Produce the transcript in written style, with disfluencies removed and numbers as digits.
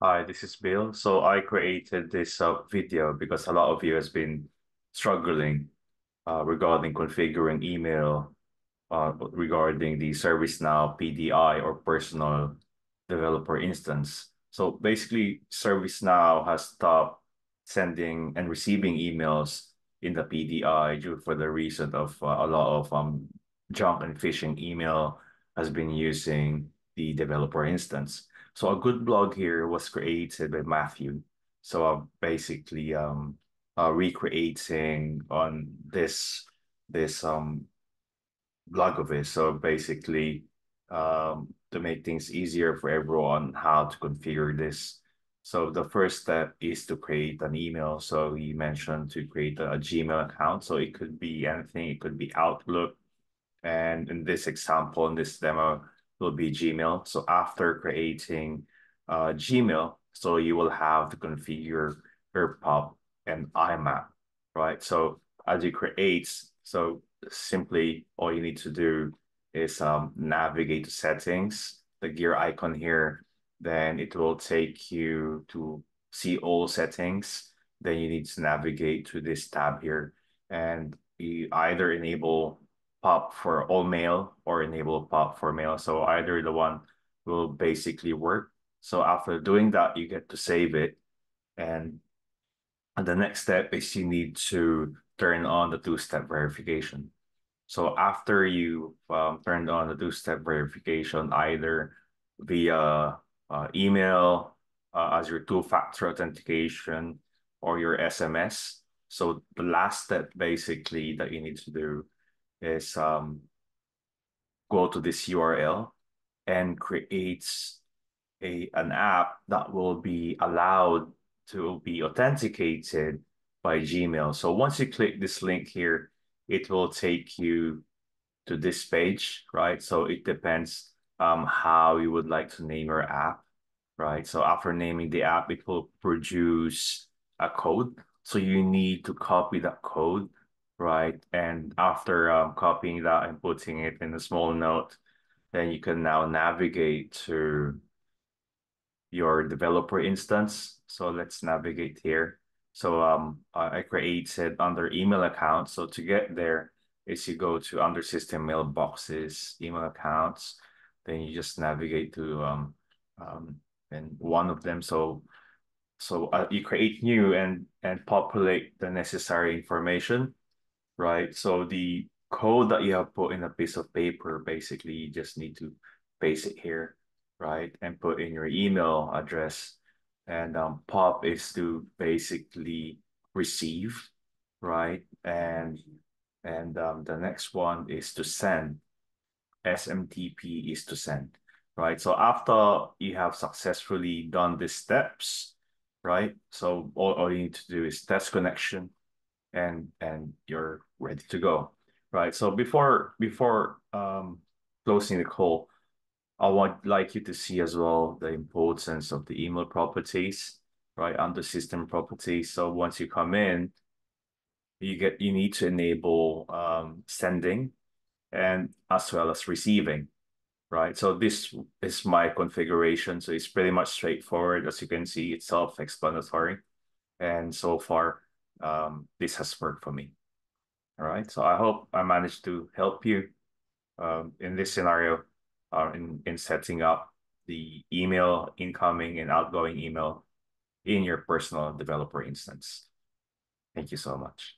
Hi, this is Bill. So I created this video because a lot of you has been struggling regarding configuring email, regarding the ServiceNow PDI or personal developer instance. So basically, ServiceNow has stopped sending and receiving emails in the PDI due for the reason of a lot of junk and phishing email has been using the developer instance. So a good blog here was created by Matthew. So I'm basically recreating on this blog of his. So basically to make things easier for everyone how to configure this. So the first step is to create an email. So he mentioned to create a Gmail account. So it could be anything, it could be Outlook. And in this example, in this demo, will be Gmail. So after creating Gmail, so you will have to configure your POP and IMAP, right? So as you create, so simply all you need to do is navigate to settings, the gear icon here, then it will take you to see all settings. Then you need to navigate to this tab here and you either enable POP for all mail or enable POP for mail. So either the one will basically work. So after doing that, you get to save it. And the next step is you need to turn on the two-step verification. So after you turned on the two-step verification, either via email, as your two-factor authentication or your SMS. So the last step basically that you need to do is go to this URL and creates an app that will be allowed to be authenticated by Gmail. So once you click this link here, it will take you to this page, right? So it depends how you would like to name your app, right? So after naming the app, it will produce a code. So you need to copy that code, right? And after copying that and putting it in a small note, then you can now navigate to your developer instance. So let's navigate here. So I created under email account. So to get there is you go to under system mailboxes, email accounts, then you just navigate to and one of them. So you create new and populate the necessary information. Right, so the code that you have put in a piece of paper, basically you just need to paste it here, right, and put in your email address. And POP is to basically receive, right, and the next one is to send. SMTP is to send, right. So after you have successfully done these steps, right, so all you need to do is test connection, and you're ready to go, right? So before closing the call, I would like you to see as well the importance of the email properties, right, under system properties. So once you come in, you need to enable sending and as well as receiving, right? So this is my configuration. So it's pretty much straightforward. As you can see, it's self-explanatory. And so far, this has worked for me. All right, so I hope I managed to help you in this scenario in setting up the email incoming and outgoing email in your personal developer instance. Thank you so much.